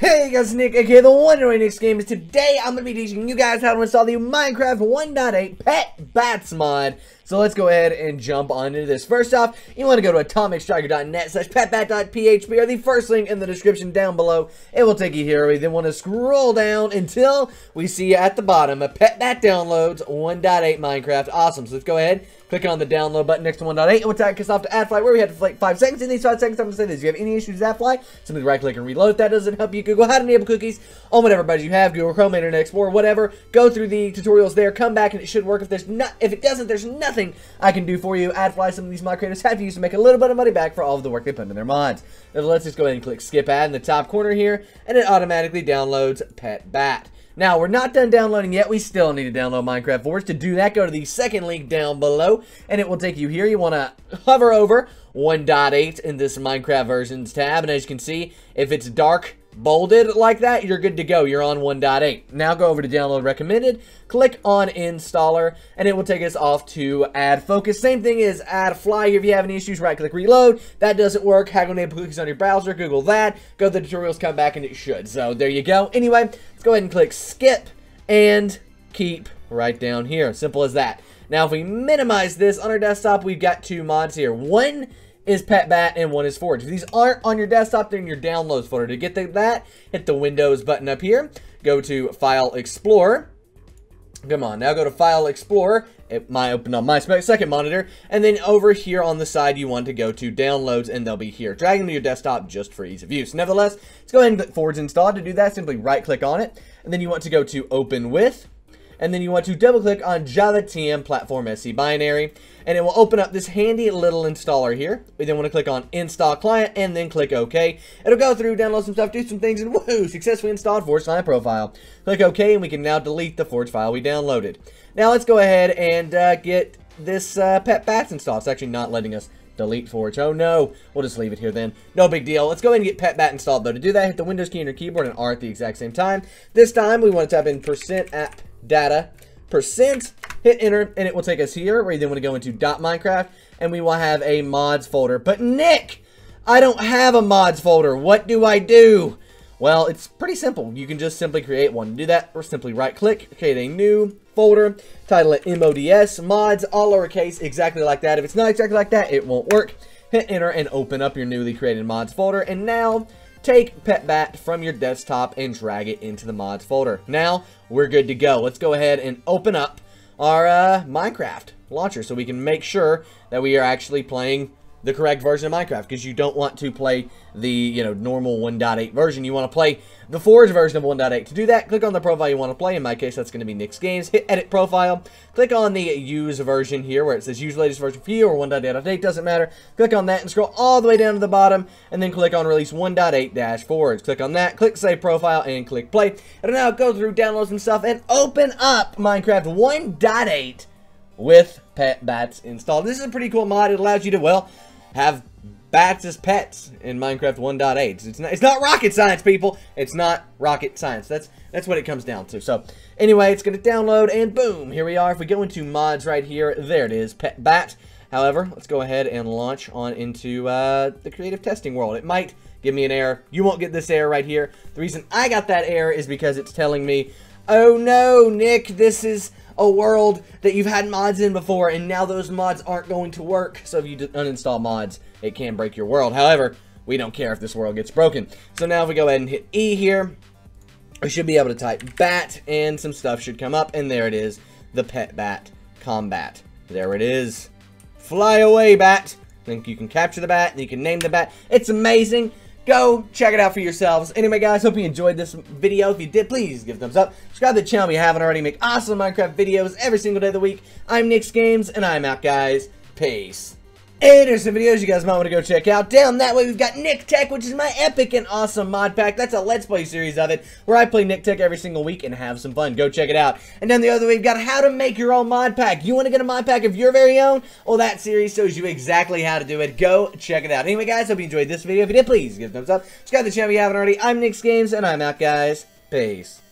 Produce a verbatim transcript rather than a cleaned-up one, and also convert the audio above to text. Hey guys, Nick, aka the one and only NicsGames. Today I'm going to be teaching you guys how to install the Minecraft one point eight Petbat mod. So let's go ahead and jump on into this. First off, you want to go to atomicstriker.net slash petbat.php or the first link in the description down below. It will take you here. We then want to scroll down until we see at the bottom a Petbat downloads one point eight Minecraft. Awesome. So let's go ahead, click on the download button next to one point eight, and we'll take us off to AdFly, where we have to wait five seconds. In these five seconds, I'm going to say this: if you have any issues with AdFly, simply right click and reload. That doesn't help you. Google how to enable cookies on whatever budget you have, Google Chrome, Internet Explorer, whatever. Go through the tutorials there, come back, and it should work. If there's not, if it doesn't, there's nothing I can do for you. AdFly, some of these mod creators have used to make a little bit of money back for all of the work they put into their mods. And let's just go ahead and click skip ad in the top corner here, and it automatically downloads Petbat. Now, we're not done downloading yet. We still need to download Minecraft Forge. To do that, go to the second link down below, and it will take you here. You want to hover over one point eight in this Minecraft versions tab, and as you can see, if it's dark bolded like that, you're good to go. You're on one point eight. Now go over to download recommended, click on installer, and it will take us off to Ad Focus. Same thing as AdFly here. If you have any issues, right click reload. That doesn't work. How to enable cookies on your browser, Google that, go to the tutorials, come back, and it should. So there you go. Anyway, let's go ahead and click skip and keep right down here. Simple as that. Now if we minimize this on our desktop, we've got two mods here. One is Petbat and one is Forge. If these aren't on your desktop, they're in your downloads folder. To get to that, hit the Windows button up here, go to File Explorer. Come on, now go to File Explorer. It might open on my second monitor, and then over here on the side you want to go to downloads, and they'll be here. Drag them to your desktop just for ease of use. Nevertheless, let's go ahead and click Forge installed. To do that, simply right click on it, and then you want to go to Open With, and then you want to double click on Java T M Platform S C Binary, and it will open up this handy little installer here. We then want to click on Install Client and then click OK. It'll go through, download some stuff, do some things, and woohoo, successfully installed Forge client profile. Click OK, and we can now delete the Forge file we downloaded. Now let's go ahead and uh, get this uh, Petbat installed. It's actually not letting us delete Forge. Oh no, we'll just leave it here then. No big deal. Let's go ahead and get Petbat installed though. To do that, hit the Windows key on your keyboard and R at the exact same time. This time we want to type in percent app data percent, hit enter, and it will take us here where you then want to go into .minecraft, and we will have a mods folder. But Nick, I don't have a mods folder. What do I do? Well, it's pretty simple. You can just simply create one. To do that, or simply right click, create a new folder, title it mods, mods, all lowercase, exactly like that. If it's not exactly like that, it won't work. Hit enter and open up your newly created mods folder, and now take Petbat from your desktop and drag it into the mods folder. Now we're good to go. Let's go ahead and open up our uh, Minecraft launcher so we can make sure that we are actually playing the correct version of Minecraft, because you don't want to play the, you know, normal one point eight version. You want to play the Forge version of one point eight. To do that, click on the profile you want to play. In my case, that's going to be NicsGames. Hit edit profile. Click on the use version here where it says use latest version for you or one point eight update. Doesn't matter. Click on that and scroll all the way down to the bottom, and then click on release one point eight dash Forge. Click on that. Click save profile and click play. It'll now go through downloads and stuff and open up Minecraft one point eight with Petbat installed. This is a pretty cool mod. It allows you to, well, have bats as pets in Minecraft one point eight. It's not, it's not rocket science, people. It's not rocket science. That's that's what it comes down to. So anyway, it's going to download, and boom, here we are. If we go into mods right here, there it is, Petbat. However, let's go ahead and launch on into uh, the creative testing world. It might give me an error. You won't get this error right here. The reason I got that error is because it's telling me, oh no, Nick, this is a world that you've had mods in before, and now those mods aren't going to work. So if you uninstall mods, it can break your world. However, we don't care if this world gets broken. So now if we go ahead and hit E here, we should be able to type bat, and some stuff should come up, and there it is, the Petbat combat. There it is. Fly away, bat. I think you can capture the bat, and you can name the bat. It's amazing. Go check it out for yourselves. Anyway, guys, hope you enjoyed this video. If you did, please give a thumbs up. Subscribe to the channel if you haven't already. Make awesome Minecraft videos every single day of the week. I'm NicsGames, and I'm out, guys. Peace. And there's some videos you guys might want to go check out. Down that way, we've got Nick Tech, which is my epic and awesome mod pack. That's a Let's Play series of it, where I play Nick Tech every single week and have some fun. Go check it out. And down the other way, we've got How to Make Your Own Mod Pack. You want to get a mod pack of your very own? Well, that series shows you exactly how to do it. Go check it out. Anyway, guys, hope you enjoyed this video. If you did, please give a thumbs up. Subscribe to the channel if you haven't already. I'm NicsGames, and I'm out, guys. Peace.